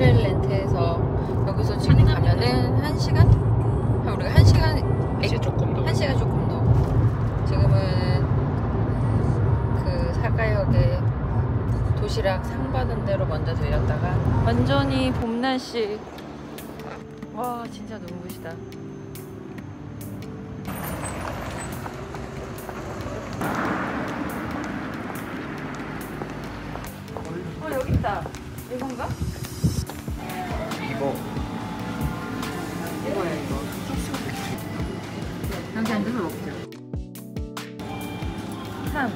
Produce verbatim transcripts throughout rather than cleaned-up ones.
차를 렌트해서 여기서 지금 가면은 한 시간? 한 우리가 한 시간 한 시간 조금 더 한 시간 조금 더 지금은 그 사가역에 도시락 상 받은 대로 먼저 들렸다가 완전히 봄 날씨. 와 진짜 눈부시다. 어 여기 있다. 이건가? 이거. 이거야 이거. 여기 앉아서 먹자. 삼.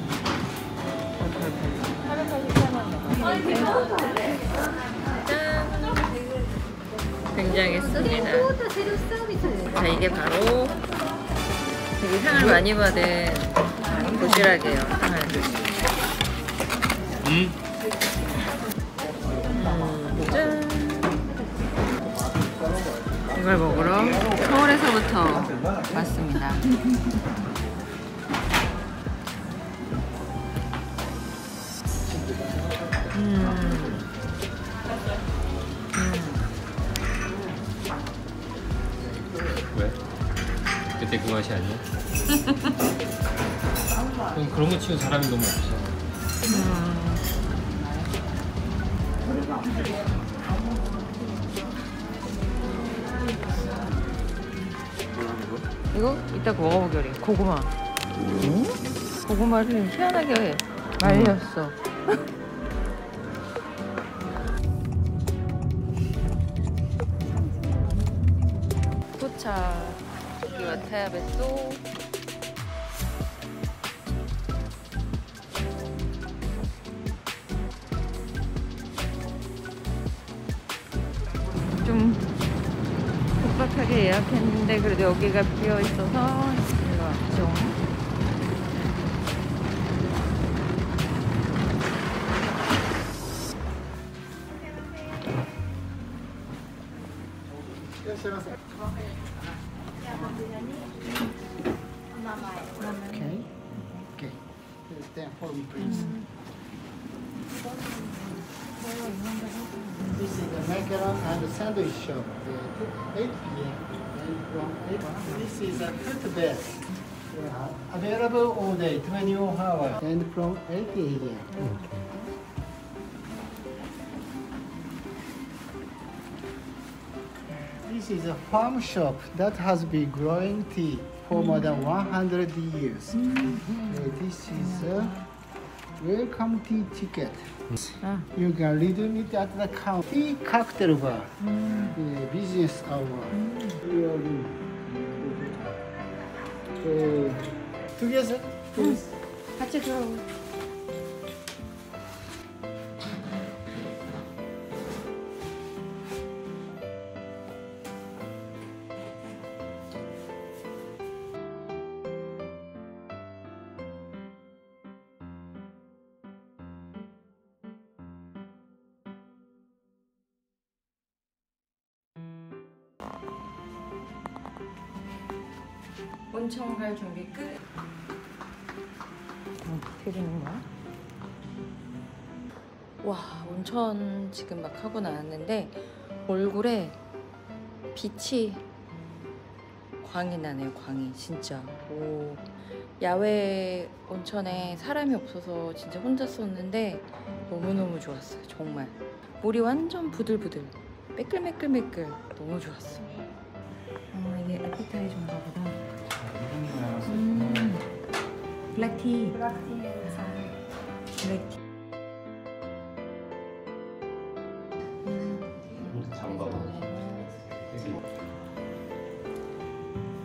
짠. 등장했습니다. 자 이게 바로 되게 상을 많이 받은 도시락이에요. 상을. 음. 이걸 먹으러 서울에서부터 왔습니다. 음. 음. 왜? 그때 그 맛이 아니야? 그런 거 치고 사람이 너무 없어. 음. 이거 이따 먹어보기로 해. 고구마. 음? 고구마를 희한하게 말렸어. 도착. 여기 와타야 베쏘. 좀 빡빡하게 예약했는데 그래도 여기가 비어 있어서 이리 왔죠. 오케이. 오케이. 일단 폼 프린스. This is the macaron and the sandwich shop. eight p m from eight. This is a fruit base. Available all day, twenty-one hours. And from eight a m This is a farm shop that has been growing tea for more than one hundred years. This is a welcome tea ticket. Ah. You can redeem it at the counter. Tea cocktail bar. Mm. Uh, business hour. Mm. Uh, together, please. Mm. 온천 갈 준비 끝. 어떻게 되는 거야? 와 온천 지금 막 하고 나왔는데 얼굴에 빛이 광이 나네요. 광이 진짜. 오 야외 온천에 사람이 없어서 진짜 혼자 썼는데 너무너무 좋았어요. 정말 물이 완전 부들부들 매끌매끌매끌 너무 좋았어. 어 이게 에피타이저인가 보다. 음, 블랙티. 블랙티에서. 블랙티. 음, 잠바.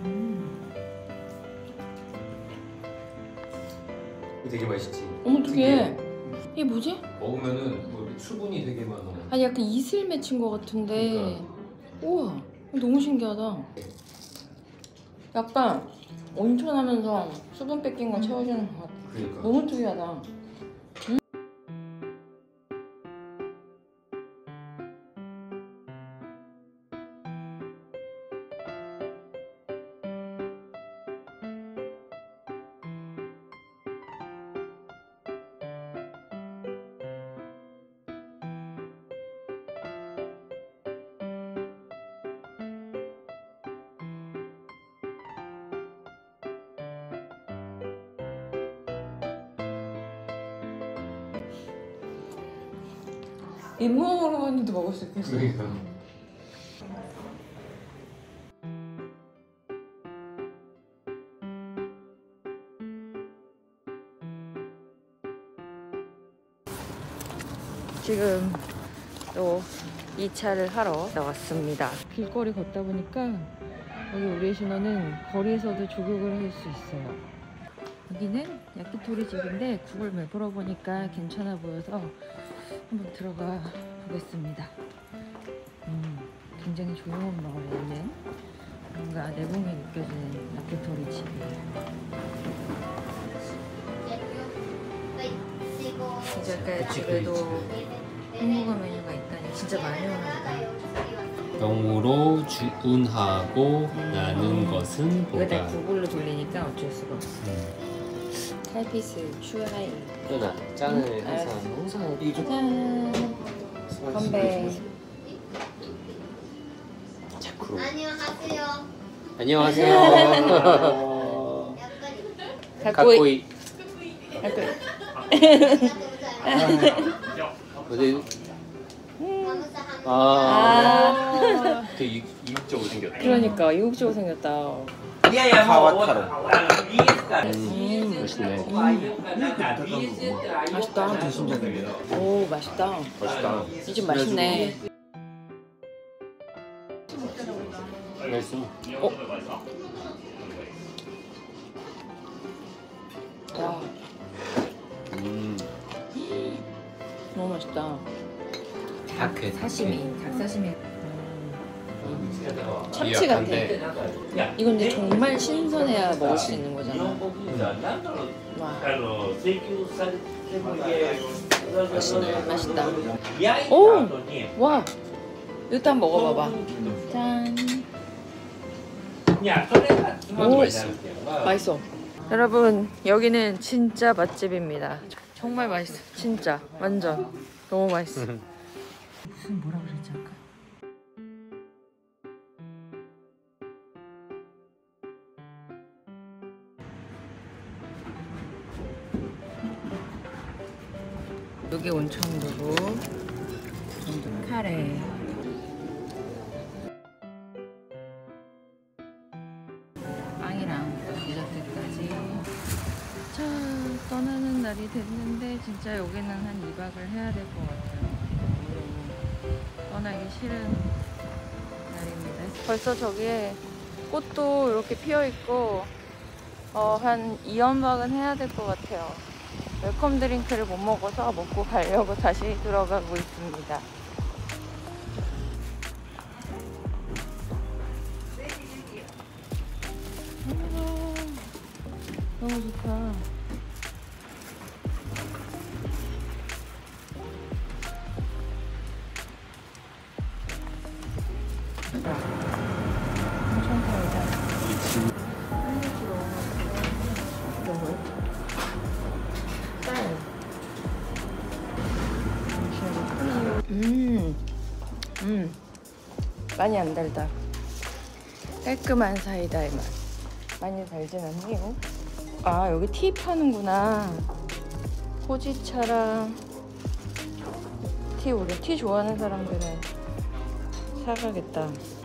음. 되게 맛있지. 어머 되게. 이게 뭐지? 먹으면은 뭐 수분이 되게 많아. 아니 약간 이슬 맺힌 것 같은데. 그러니까. 우와, 너무 신기하다. 약간 온천하면서 수분 뺏긴 거 채워주는 것 같아. 그러니까. 너무 특이하다. 음? 엠 원으로 했는데 먹을 수 있겠어. 그러니까. 지금 또 이 차를 하러 나왔습니다. 길거리 걷다 보니까 여기 우리의 신호는 거리에서도 조격을 할 수 있어요. 여기는 야키토리 집인데 구글 맵으로 보니까 괜찮아 보여서 한번 들어가 보겠습니다. 음, 굉장히 조용한 마을에 있는 뭔가 내공이 느껴지는 야키토리 집이에요. 이자카야 집에도 한국어 메뉴가 있다니 진짜 많이 오는구나. 영어로 주문하고 음. 나는 음. 것은 보다. 이거 다 구글로 돌리니까 어쩔 수가 없어. 음. 탈피스 추하이 누나 짠을 응, 항상 항상 이쪽 짠 건배 자쿠로 안녕하세요 안녕하세요 가꾸이 가꾸이 어디 아 되게 이국적으로 생겼다. 그러니까 이국적으로 생겼다. 카와타로 음 맛있네. 음. 맛있다. 드신다네요. 오 맛있다. 맛있다. 이 집 맛있네. 맛있어. 어. 와. 음. 너무 맛있다. 닭회 사시미, 닭 사시미. 참치 같아. 이건 근데 정말 신선해야 먹을 수 있는 거잖아. 와. 맛있네. 맛있다. 오! 와! 이것도 한번 먹어봐봐. 짠! 오! 맛있어. 맛있어. 여러분, 여기는 진짜 맛집입니다. 정말 맛있어. 진짜. 완전. 너무 맛있어. 무슨 뭐라 그랬지 아까? 여기 온천구고 카레 빵이랑 디저트까지. 자, 떠나는 날이 됐는데 진짜 여기는 한 이 박을 해야 될 것 같아요. 떠나기 싫은 날입니다. 벌써 저기에 꽃도 이렇게 피어있고 어, 한 이 연박은 해야 될 것 같아요. 웰컴 드링크를 못 먹어서 먹고 가려고 다시 들어가고 있습니다. 음, 너무 좋다. 음, 많이 안 달다. 깔끔한 사이다의 맛. 많이 달진 않네요. 아, 여기 티 파는구나. 호지차랑 티, 우리 티 좋아하는 사람들은 사가겠다.